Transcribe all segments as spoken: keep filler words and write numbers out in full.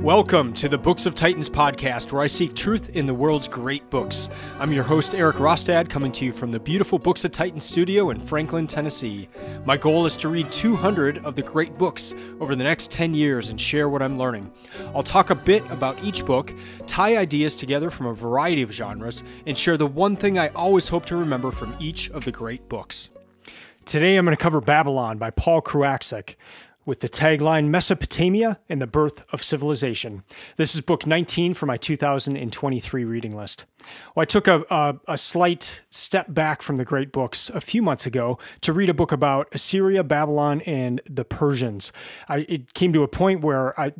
Welcome to the Books of Titans podcast, where I seek truth in the world's great books. I'm your host, Eric Rostad, coming to you from the beautiful Books of Titans studio in Franklin, Tennessee. My goal is to read two hundred of the great books over the next ten years and share what I'm learning. I'll talk a bit about each book, tie ideas together from a variety of genres, and share the one thing I always hope to remember from each of the great books. Today I'm going to cover Babylon by Paul Kriwaczek, with the tagline, Mesopotamia and the Birth of Civilization. This is book nineteen for my two thousand twenty-three reading list. Well, I took a, a, a slight step back from the great books a few months ago to read a book about Assyria, Babylon, and the Persians. I, it came to a point where I,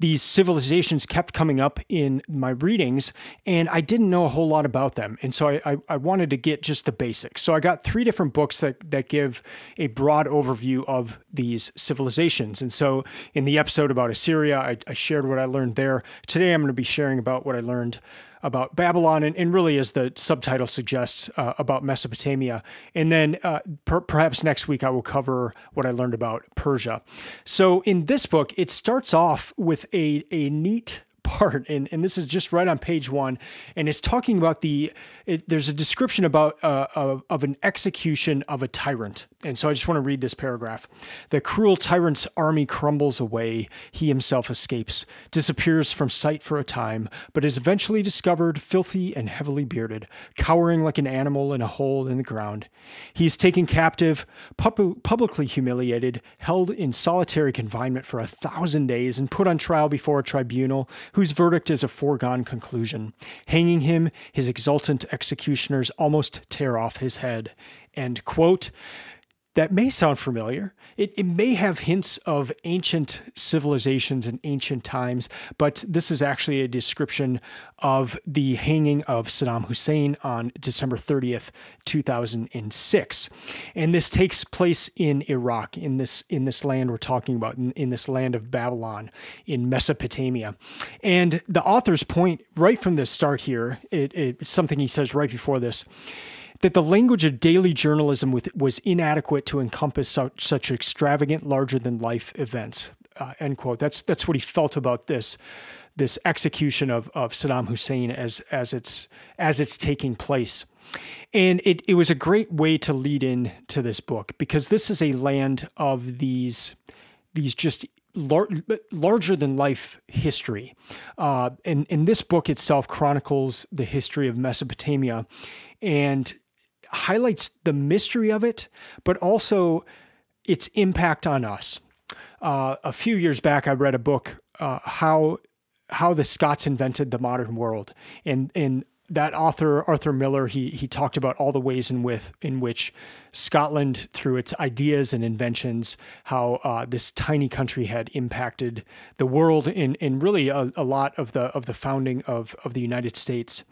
these civilizations kept coming up in my readings, and I didn't know a whole lot about them. And so I, I, I wanted to get just the basics. So I got three different books that, that give a broad overview of these civilizations. And so in the episode about Assyria, I, I shared what I learned there. Today I'm going to be sharing about what I learned about Babylon, and, and really, as the subtitle suggests, uh, about Mesopotamia. And then uh, per perhaps next week I will cover what I learned about Persia. So in this book, it starts off with a, a neat part, and, and this is just right on page one, and it's talking about the, it, there's a description about uh, of, of an execution of a tyrant. And so I just want to read this paragraph. The cruel tyrant's army crumbles away. He himself escapes, disappears from sight for a time, but is eventually discovered filthy and heavily bearded, cowering like an animal in a hole in the ground. He is taken captive, pub publicly humiliated, held in solitary confinement for a thousand days, and put on trial before a tribunal whose verdict is a foregone conclusion. Hanging him, his exultant executioners almost tear off his head. End quote. That may sound familiar. It, it may have hints of ancient civilizations and ancient times, but this is actually a description of the hanging of Saddam Hussein on December thirtieth, two thousand six. And this takes place in Iraq, in this, in this land we're talking about, in, in this land of Babylon, in Mesopotamia. And the author's point right from the start here, it, it, it's something he says right before this, that the language of daily journalism with, was inadequate to encompass such, such extravagant, larger-than-life events, uh, end quote. That's, that's what he felt about this, this execution of, of Saddam Hussein as, as, it's, as it's taking place. And it, it was a great way to lead in to this book, because this is a land of these, these just lar larger-than-life history. Uh, and, and this book itself chronicles the history of Mesopotamia and highlights the mystery of it, but also its impact on us. Uh, a few years back, I read a book, uh, how how the Scots invented the modern world, and and that author Arthur Miller, he he talked about all the ways in with in which Scotland, through its ideas and inventions, how uh, this tiny country had impacted the world, and, and really a, a lot of the of the founding of, of the United States,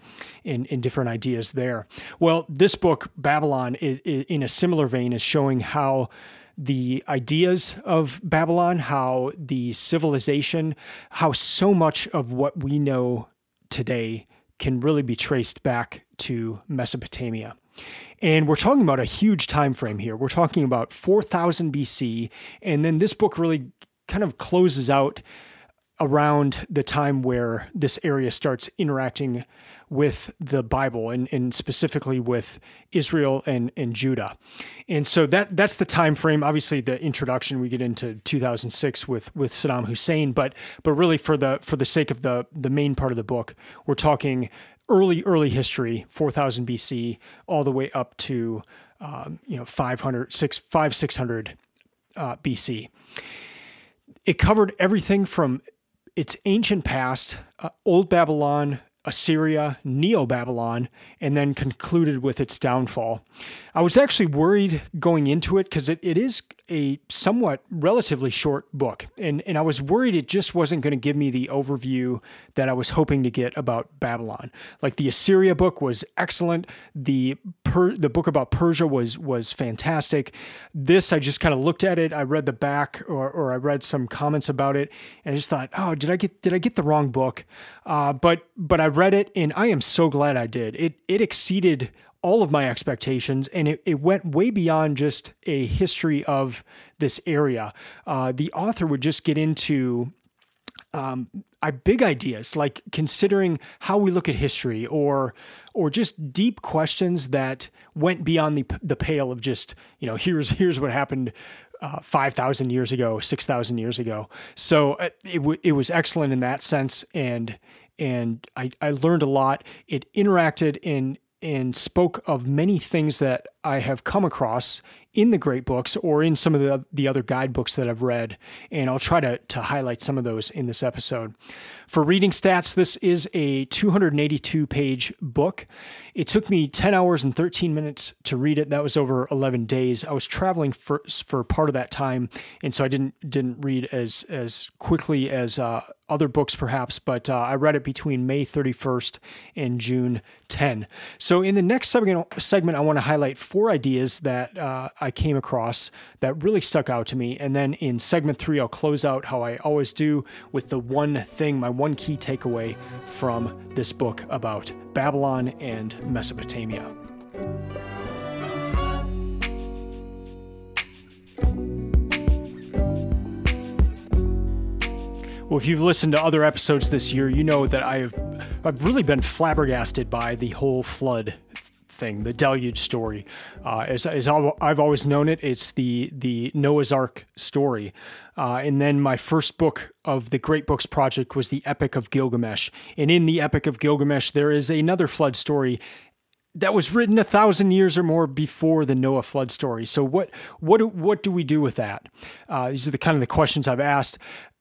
in, in different ideas there. Well, this book, Babylon, it, it, in a similar vein, is showing how the ideas of Babylon, how the civilization, how so much of what we know today can really be traced back to Mesopotamia. And we're talking about a huge time frame here. We're talking about four thousand B C, and then this book really kind of closes out around the time where this area starts interacting with the Bible, and, and specifically with Israel and, and Judah. And so that that's the time frame. Obviously, the introduction, we get into two thousand six with, with Saddam Hussein, but but really for the for the sake of the, the main part of the book, we're talking early, early history, four thousand B C, all the way up to um, you know, five hundred, six hundred, five hundred, six hundred uh, B C. It covered everything from its ancient past, uh, Old Babylon, Assyria, Neo-Babylon, and then concluded with its downfall. I was actually worried going into it, because it, it is a somewhat relatively short book, and, and I was worried it just wasn't going to give me the overview that I was hoping to get about Babylon. Like, the Assyria book was excellent, the per, the book about Persia was was fantastic. This, I just kind of looked at it, I read the back, or, or I read some comments about it, and I just thought, oh, did I get did I get the wrong book? Uh, but but I read it, and I am so glad I did. It it exceeded all of my expectations, and it, it went way beyond just a history of this area. Uh, the author would just get into um, big ideas, like considering how we look at history, or or just deep questions that went beyond the, the pale of just, you know, here's here's what happened uh, five thousand years ago, six thousand years ago. So uh, it, w it was excellent in that sense, and and I, I learned a lot. It interacted in and spoke of many things that I have come across in the great books or in some of the, the other guidebooks that I've read. And I'll try to, to highlight some of those in this episode. For reading stats, this is a two hundred eighty-two page book. It took me ten hours and thirteen minutes to read it. That was over eleven days. I was traveling for, for part of that time, and so I didn't didn't read as, as quickly as uh, other books perhaps, but uh, I read it between May thirty-first and June tenth. So in the next segment, I want to highlight four ideas that uh, I came across that really stuck out to me. And then in segment three, I'll close out how I always do with the one thing, my one key takeaway from this book about Babylon and Mesopotamia. Well, if you've listened to other episodes this year, you know that I've, I've really been flabbergasted by the whole flood thing, the deluge story. Uh, as, as I've always known it, it's the, the Noah's Ark story. Uh, and then my first book of the Great Books Project was the Epic of Gilgamesh. And in the Epic of Gilgamesh, there is another flood story that was written a thousand years or more before the Noah flood story. So what, what, what do we do with that? Uh, these are the kind of the questions I've asked.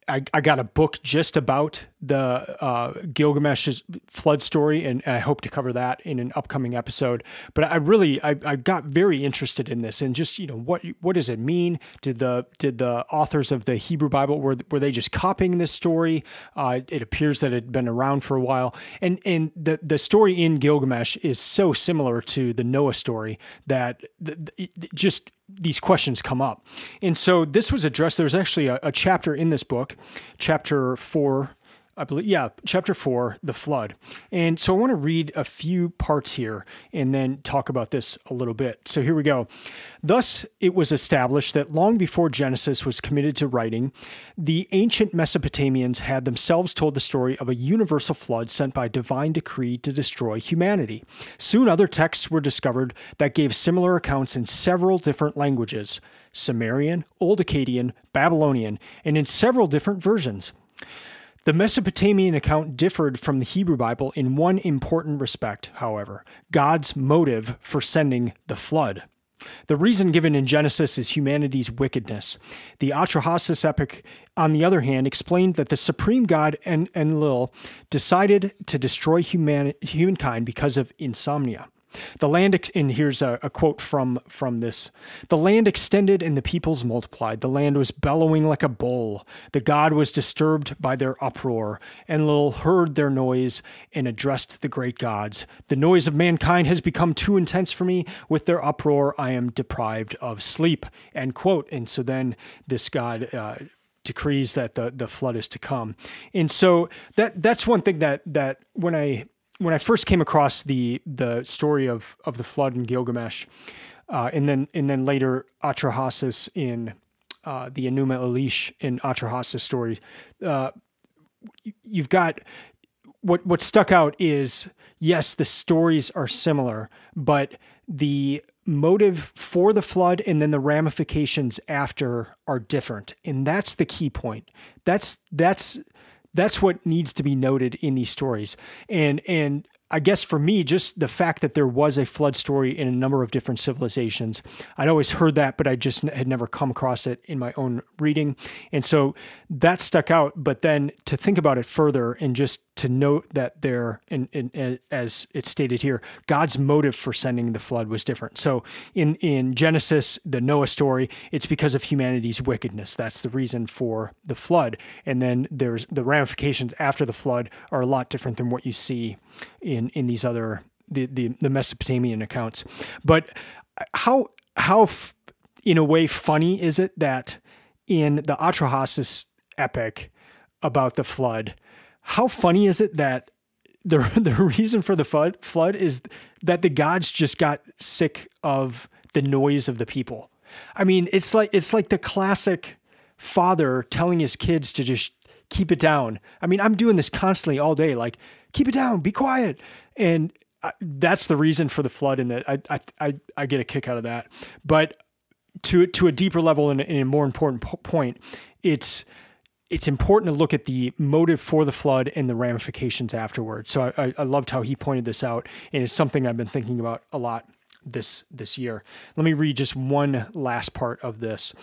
I, I got a book just about the uh, Gilgamesh's flood story, and, and I hope to cover that in an upcoming episode. But I really, I, I got very interested in this, and just, you know, what what does it mean? Did the did the authors of the Hebrew Bible, were were they just copying this story? Uh, it appears that it had been around for a while, and and the the story in Gilgamesh is so similar to the Noah story that the, the, it just. These questions come up. And so this was addressed. There's actually a, a chapter in this book, chapter four, I believe. Yeah. Chapter four, the flood. And so I want to read a few parts here and then talk about this a little bit. So here we go. Thus, it was established that long before Genesis was committed to writing, the ancient Mesopotamians had themselves told the story of a universal flood sent by divine decree to destroy humanity. Soon other texts were discovered that gave similar accounts in several different languages, Sumerian, Old Akkadian, Babylonian, and in several different versions. The Mesopotamian account differed from the Hebrew Bible in one important respect, however: God's motive for sending the flood. The reason given in Genesis is humanity's wickedness. The Atrahasis epic, on the other hand, explained that the supreme god En Enlil decided to destroy human humankind because of insomnia. The land, and here's a, a quote from, from this. The land extended and the peoples multiplied. The land was bellowing like a bull. The god was disturbed by their uproar. Enlil heard their noise and addressed the great gods. The noise of mankind has become too intense for me. With their uproar, I am deprived of sleep. End quote. And so then this god uh, decrees that the, the flood is to come. And so that that's one thing that, that when I... When I first came across the the story of of the flood in Gilgamesh, uh, and then and then later Atrahasis in uh, the Enuma Elish in Atrahasis stories, uh, you've got what what stuck out is, yes, the stories are similar, but the motive for the flood and then the ramifications after are different, and that's the key point. That's that's. That's what needs to be noted in these stories. And and I guess for me, just the fact that there was a flood story in a number of different civilizations, I'd always heard that, but I just had never come across it in my own reading. And so that stuck out. But then to think about it further and just to note that there, and, and, and as it's stated here, God's motive for sending the flood was different. So in, in Genesis, the Noah story, it's because of humanity's wickedness. That's the reason for the flood. And then there's the ramifications after the flood are a lot different than what you see in, in these other, the, the, the Mesopotamian accounts. But how, how f in a way funny is it that in the Atrahasis epic about the flood, how funny is it that the the reason for the flood flood is that the gods just got sick of the noise of the people? I mean, it's like it's like the classic father telling his kids to just keep it down. I mean, I'm doing this constantly all day, like, keep it down, be quiet. And I, that's the reason for the flood, and that I, I, I, I get a kick out of that. But to, to a deeper level and, and a more important po point, it's, it's important to look at the motive for the flood and the ramifications afterwards. So I, I, I loved how he pointed this out, and it's something I've been thinking about a lot this this year. Let me read just one last part of this.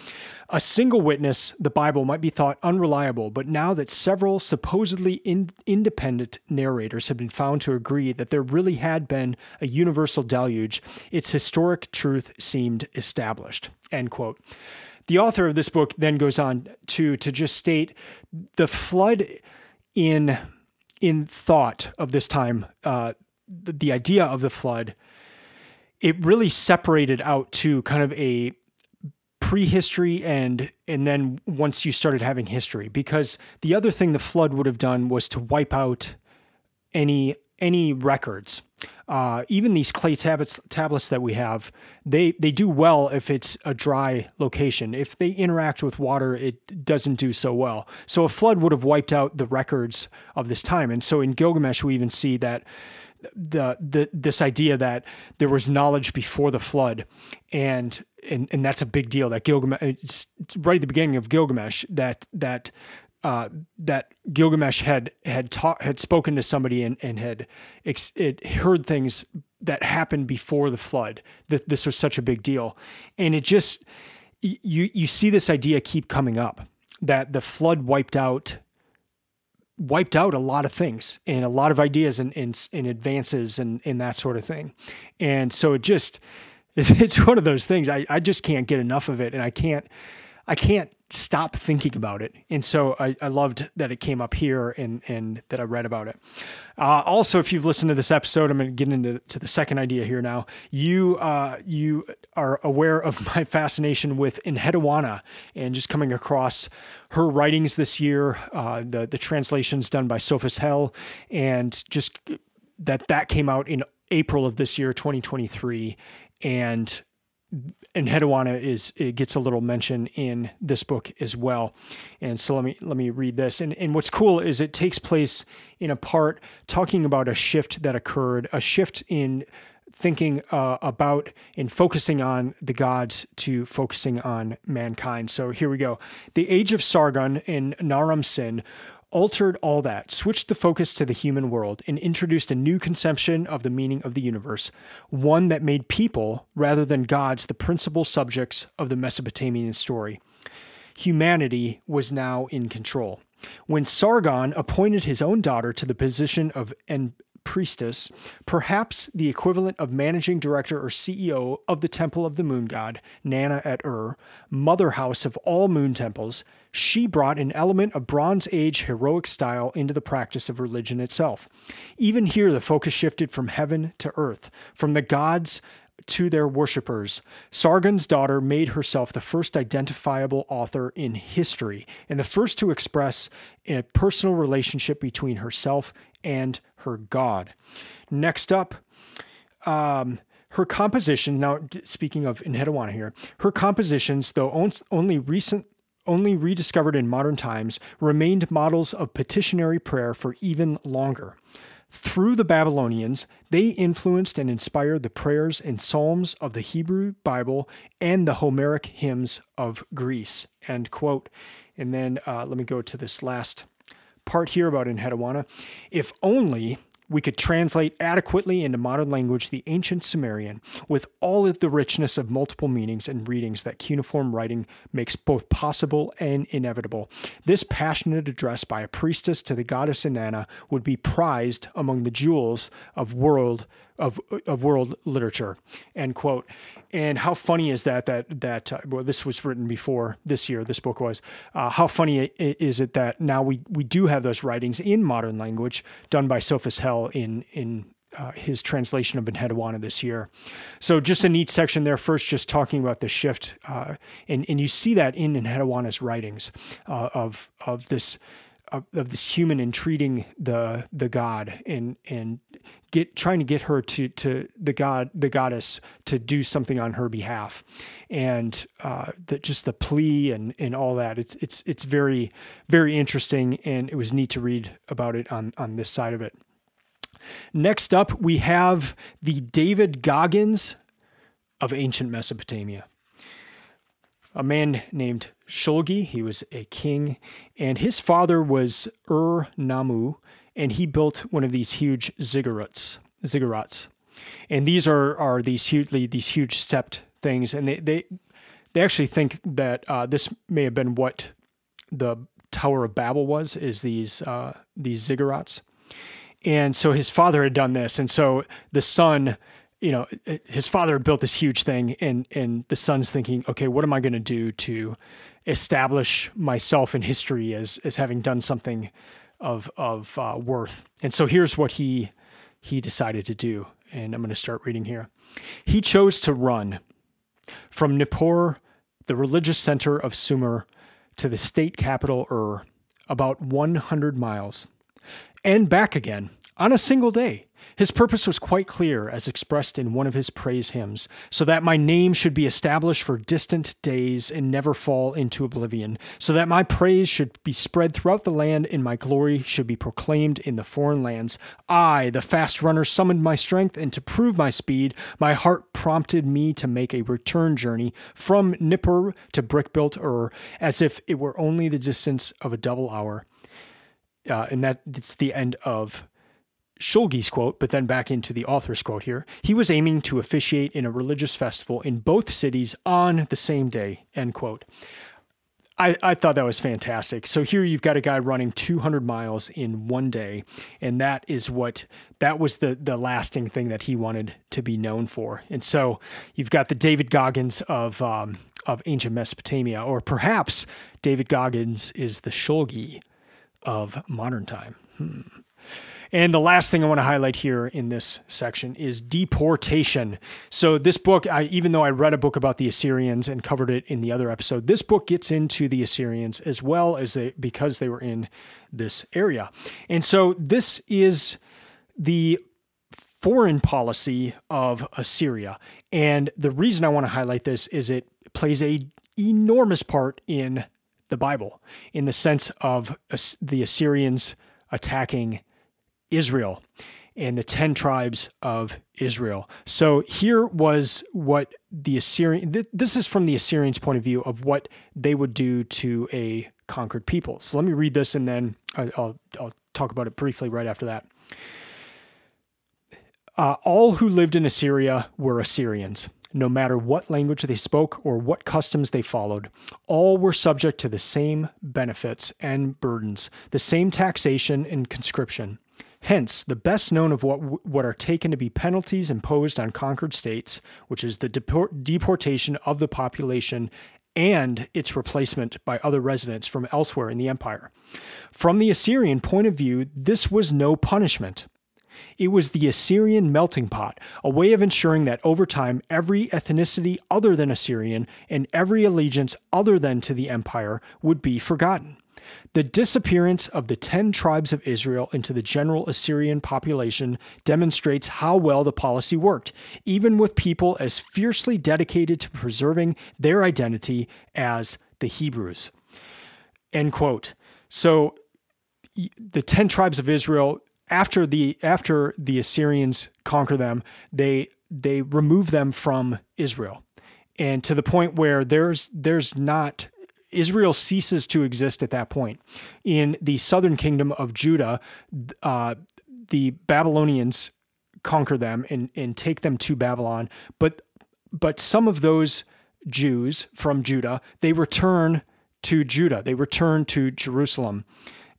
A single witness, the Bible, might be thought unreliable, but now that several supposedly in, independent narrators have been found to agree that there really had been a universal deluge, its historic truth seemed established, end quote. The author of this book then goes on to, to just state the flood in, in thought of this time, uh, the, the idea of the flood, it really separated out to kind of a prehistory and, and then once you started having history, because the other thing the flood would have done was to wipe out any, any records. Uh, even these clay tablets, tablets that we have, they, they do well if it's a dry location. If they interact with water, it doesn't do so well. So a flood would have wiped out the records of this time. And so in Gilgamesh, we even see that the, the, this idea that there was knowledge before the flood. And, and, and that's a big deal that Gilgamesh, it's right at the beginning of Gilgamesh, that, that, Uh, that Gilgamesh had had taught, had spoken to somebody and, and had ex it heard things that happened before the flood, that this was such a big deal. And it just, you, you see this idea keep coming up, that the flood wiped out, wiped out a lot of things and a lot of ideas and, and, and advances and, and that sort of thing. And so it just, it's, it's one of those things, I, I just can't get enough of it. And I can't, I can't stop thinking about it. And so I, I loved that it came up here and, and that I read about it. Uh, also, if you've listened to this episode, I'm going to get into to the second idea here now. You, uh, you are aware of my fascination with Enheduanna and just coming across her writings this year, uh, the, the translations done by Sophus Hell, and just that that came out in April of this year, twenty twenty-three. And Enheduanna is, it gets a little mention in this book as well. And so let me, let me read this. And, and what's cool is it takes place in a part talking about a shift that occurred, a shift in thinking uh, about and focusing on the gods to focusing on mankind. So here we go. The age of Sargon and Naram-Sin altered all that, switched the focus to the human world, and introduced a new conception of the meaning of the universe, one that made people, rather than gods, the principal subjects of the Mesopotamian story. Humanity was now in control. When Sargon appointed his own daughter to the position of en priestess, perhaps the equivalent of managing director or C E O of the Temple of the Moon God, Nanna at Ur, mother house of all moon temples, she brought an element of Bronze Age heroic style into the practice of religion itself. Even here, the focus shifted from heaven to earth, from the gods to their worshippers. Sargon's daughter made herself the first identifiable author in history, and the first to express a personal relationship between herself and her god. Next up, um, her composition, now speaking of Enheduanna here, her compositions, though only recent, only rediscovered in modern times, remained models of petitionary prayer for even longer. Through the Babylonians, they influenced and inspired the prayers and psalms of the Hebrew Bible and the Homeric hymns of Greece, end quote. And then uh, let me go to this last part here about Enheduanna. If only we could translate adequately into modern language the ancient Sumerian with all of the richness of multiple meanings and readings that cuneiform writing makes both possible and inevitable. This passionate address by a priestess to the goddess Inanna would be prized among the jewels of world of, of world literature, end quote. And how funny is that, that, that, uh, well, this was written before this year, this book was, uh, how funny is it that now we, we do have those writings in modern language done by Sophus Hell in, in, uh, his translation of Enheduanna this year. So just a neat section there first, just talking about the shift, uh, and, and you see that in Enheduanna's writings, uh, of, of this, of, of this human entreating the, the God and, and get get trying to get her to to the god the goddess to do something on her behalf, and uh, that just the plea and and all that. It's it's it's very very interesting, and it was neat to read about it on on this side of it. Next up, we have the David Goggins of ancient Mesopotamia. A man named Shulgi, he was a king, and his father was Ur-Nammu, and he built one of these huge ziggurats. ziggurats. And these are, are these, huge, these huge stepped things, and they, they, they actually think that uh, this may have been what the Tower of Babel was, is these, uh, these ziggurats. And so his father had done this, and so the son, you know, his father built this huge thing, and and the son's thinking, okay, what am I going to do to establish myself in history as as having done something of of uh, worth? And so here's what he he decided to do, and I'm going to start reading here. He chose to run from Nippur, the religious center of Sumer, to the state capital Ur, about one hundred miles. And back again, on a single day. His purpose was quite clear, as expressed in one of his praise hymns, so that my name should be established for distant days and never fall into oblivion, so that my praise should be spread throughout the land and my glory should be proclaimed in the foreign lands. I, the fast runner, summoned my strength, and to prove my speed, my heart prompted me to make a return journey from Nippur to brick-built Ur, as if it were only the distance of a double hour. Uh, and that it's the end of Shulgi's quote, but then back into the author's quote here. He was aiming to officiate in a religious festival in both cities on the same day, end quote. I, I thought that was fantastic. So here you've got a guy running two hundred miles in one day, and that is what, that was the, the lasting thing that he wanted to be known for. And so you've got the David Goggins of, um, of ancient Mesopotamia, or perhaps David Goggins is the Shulgi of modern time. Hmm. And the last thing I want to highlight here in this section is deportation. So this book, I, even though I read a book about the Assyrians and covered it in the other episode, this book gets into the Assyrians as well as they, because they were in this area. And so this is the foreign policy of Assyria. And the reason I want to highlight this is it plays a enormous part in the Bible, in the sense of the Assyrians attacking Israel and the ten tribes of Israel. So here was what the Assyrian, th this is from the Assyrians' point of view of what they would do to a conquered people. So let me read this, and then I, I'll, I'll talk about it briefly right after that. Uh, all who lived in Assyria were Assyrians. No matter what language they spoke or what customs they followed, all were subject to the same benefits and burdens, the same taxation and conscription. Hence, the best known of what, what are taken to be penalties imposed on conquered states, which is the deport, deportation of the population and its replacement by other residents from elsewhere in the empire. From the Assyrian point of view, this was no punishment. It was the Assyrian melting pot, a way of ensuring that over time, every ethnicity other than Assyrian and every allegiance other than to the empire would be forgotten. The disappearance of the ten tribes of Israel into the general Assyrian population demonstrates how well the policy worked, even with people as fiercely dedicated to preserving their identity as the Hebrews. End quote. So the ten tribes of Israel, After the after the Assyrians conquer them, they they remove them from Israel, and to the point where there's there's not Israel ceases to exist at that point. In the southern kingdom of Judah, uh, the Babylonians conquer them and and take them to Babylon. But but some of those Jews from Judah, they return to Judah. They return to Jerusalem.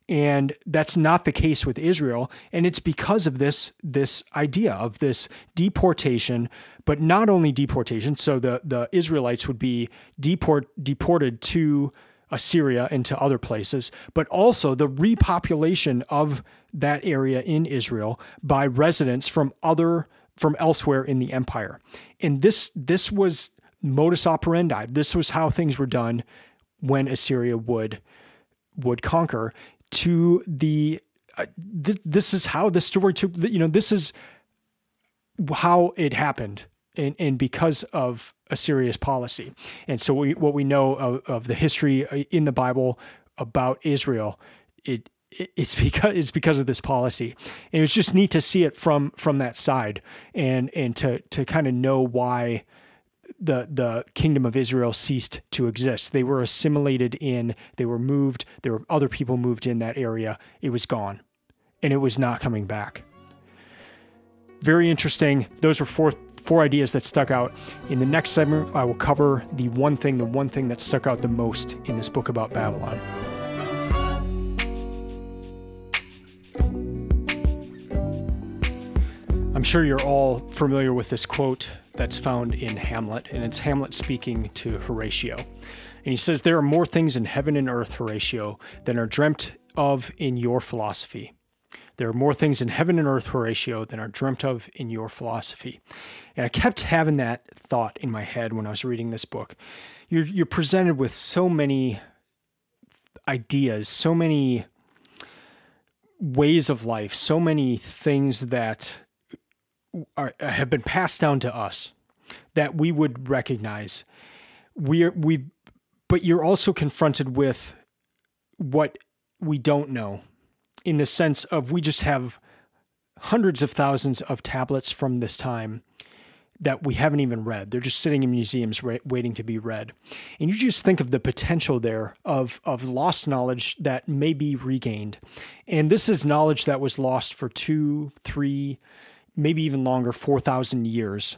And that's not the case with Israel, and it's because of this this idea of this deportation, but not only deportation. So the the Israelites would be deport deported to Assyria and to other places, but also the repopulation of that area in Israel by residents from other from elsewhere in the empire. And this this was modus operandi. This was how things were done when Assyria would would conquer. To the I, th this is how the story took, you know, this is how it happened. And, and because of Assyria's policy. And so we, what we know of, of the history in the Bible about Israel, it, it it's because it's because of this policy. And it was just neat to see it from from that side, and and to to kind of know why the the kingdom of Israel ceased to exist. They were assimilated in, they were moved, there were other people moved in that area. It was gone, and it was not coming back. Very interesting. Those were four Four ideas that stuck out. In the next segment, I will cover the one thing, the one thing that stuck out the most in this book about Babylon. I'm sure you're all familiar with this quote that's found in Hamlet, and it's Hamlet speaking to Horatio. And he says, "There are more things in heaven and earth, Horatio, than are dreamt of in your philosophy. There are more things in heaven and earth, Horatio, than are dreamt of in your philosophy." And I kept having that thought in my head when I was reading this book. You're, you're presented with so many ideas, so many ways of life, so many things that are, have been passed down to us that we would recognize. We're, we, but you're also confronted with what we don't know, in the sense of we just have hundreds of thousands of tablets from this time that we haven't even read. They're just sitting in museums waiting to be read. And you just think of the potential there of, of lost knowledge that may be regained. And this is knowledge that was lost for two, three, maybe even longer, four thousand years.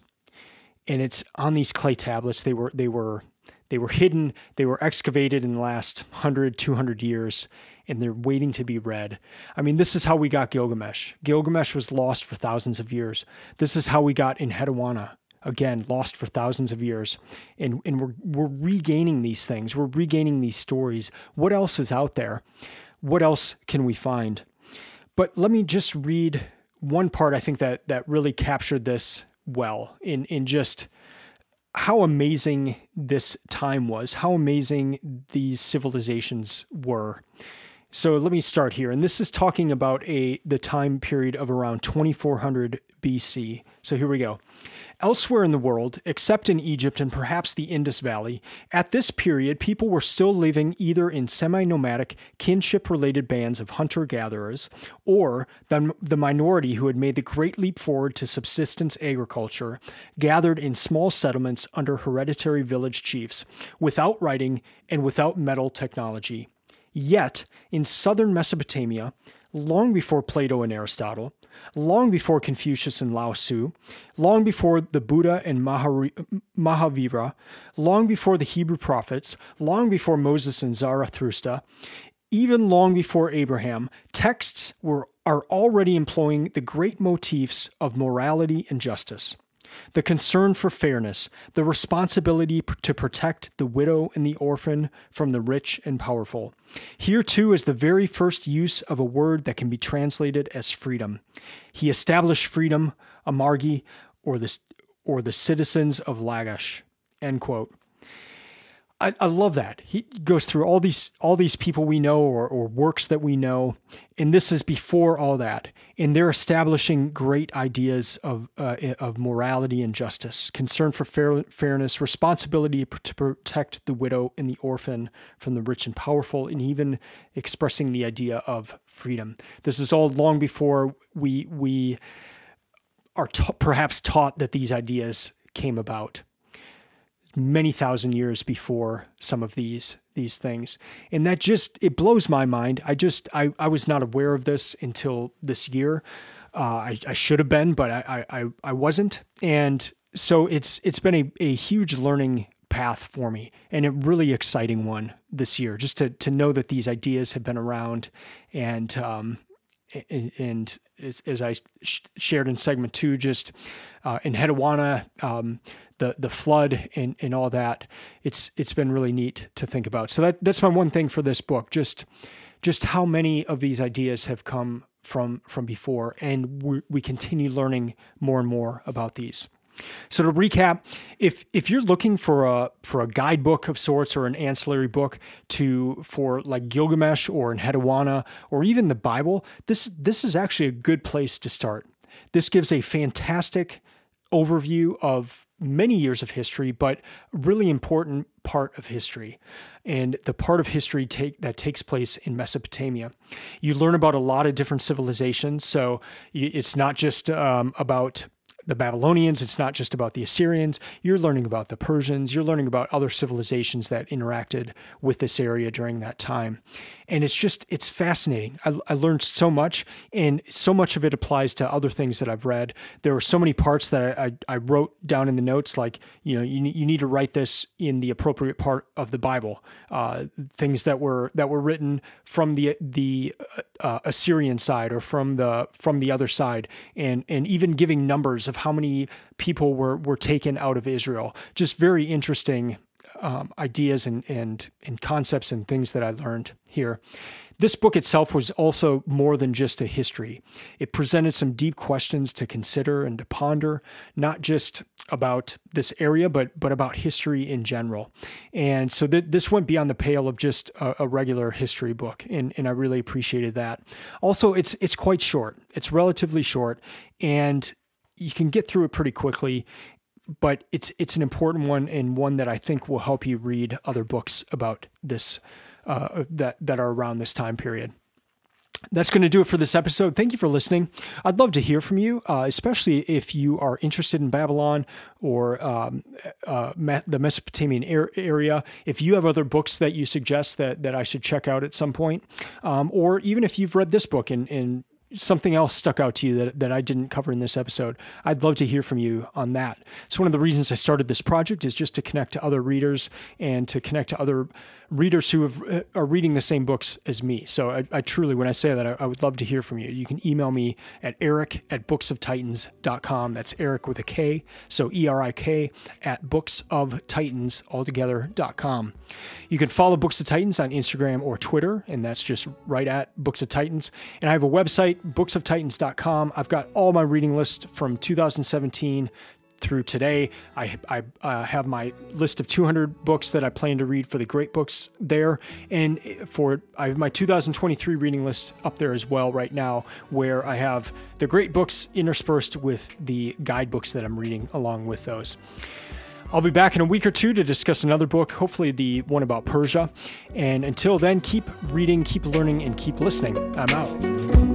And it's on these clay tablets. They were, they were, they were hidden. They were excavated in the last one hundred, two hundred years, and they're waiting to be read. I mean, this is how we got Gilgamesh. Gilgamesh was lost for thousands of years. This is how we got Enheduanna, again, lost for thousands of years. And, and we're, we're regaining these things. We're regaining these stories. What else is out there? What else can we find? But let me just read one part, I think, that, that really captured this well in, in just how amazing this time was, how amazing these civilizations were. So let me start here, and this is talking about a the time period of around twenty-four hundred B C. So here we go. "Elsewhere in the world, except in Egypt and perhaps the Indus Valley, at this period people were still living either in semi-nomadic, kinship-related bands of hunter-gatherers, or the, the minority who had made the great leap forward to subsistence agriculture, gathered in small settlements under hereditary village chiefs, without writing and without metal technology. Yet, in southern Mesopotamia, long before Plato and Aristotle, long before Confucius and Lao Tzu, long before the Buddha and Mahavira, long before the Hebrew prophets, long before Moses and Zarathustra, even long before Abraham, texts were, are already employing the great motifs of morality and justice, the concern for fairness, the responsibility to protect the widow and the orphan from the rich and powerful. Here, too, is the very first use of a word that can be translated as freedom. He established freedom, amargi, or the, or the citizens of Lagash." End quote. I, I love that. He goes through all these all these people we know, or, or works that we know, and this is before all that. And they're establishing great ideas of uh, of morality and justice, concern for fair, fairness, responsibility to protect the widow and the orphan from the rich and powerful, and even expressing the idea of freedom. This is all long before we we are ta- perhaps taught that these ideas came about. Many thousand years before some of these these things. And that just, it blows my mind. I just, I, I was not aware of this until this year. Uh, I, I should have been, but I, I, I wasn't. And so it's it's been a, a huge learning path for me, and a really exciting one this year, just to, to know that these ideas have been around. And, um, and, and as, as I sh shared in segment two, just uh, in Enheduanna, um The, the flood and, and all that, it's it's been really neat to think about. So that that's my one thing for this book, just just how many of these ideas have come from from before, and we, we continue learning more and more about these. So to recap, if if you're looking for a for a guidebook of sorts or an ancillary book to for like Gilgamesh or Enheduanna or even the Bible, this this is actually a good place to start. This gives a fantastic overview of many years of history, but a really important part of history, and the part of history take, that takes place in Mesopotamia. You learn about a lot of different civilizations, so it's not just um, about the Babylonians, it's not just about the Assyrians, you're learning about the Persians, you're learning about other civilizations that interacted with this area during that time. And it's just, it's fascinating. I, I learned so much, and so much of it applies to other things that I've read. There were so many parts that I, I, I wrote down in the notes, like, you know, you, you need to write this in the appropriate part of the Bible. Uh, things that were that were written from the the uh, Assyrian side or from the from the other side, and and even giving numbers of how many people were were taken out of Israel. Just very interesting Um, ideas and, and, and concepts and things that I learned here. This book itself was also more than just a history. It presented some deep questions to consider and to ponder, not just about this area, but, but about history in general. And so th this went beyond the pale of just a, a regular history book, and, and I really appreciated that. Also, it's, it's quite short. It's relatively short, and you can get through it pretty quickly, but it's it's an important one, and one that I think will help you read other books about this uh, that, that are around this time period. That's going to do it for this episode. Thank you for listening. I'd love to hear from you, uh, especially if you are interested in Babylon or um, uh, the Mesopotamian area. If you have other books that you suggest that, that I should check out at some point, um, or even if you've read this book and, and something else stuck out to you that, that I didn't cover in this episode, I'd love to hear from you on that. So one of the reasons I started this project is just to connect to other readers and to connect to other readers who have, are reading the same books as me. So I, I truly, when I say that, I, I would love to hear from you. You can email me at eric at books of titans dot com. That's Eric with a K. So E R I K at books of titans altogether dot com. You can follow Books of Titans on Instagram or Twitter, and that's just right at Books of Titans. And I have a website, books of titans dot com. I've got all my reading list from two thousand seventeen through today. I, I uh, have my list of two hundred books that I plan to read for the great books there, and for I have my two thousand twenty-three reading list up there as well right now, where I have the great books interspersed with the guidebooks that I'm reading along with those. I'll be back in a week or two to discuss another book, hopefully the one about Persia. And until then, keep reading, keep learning, and keep listening. I'm out.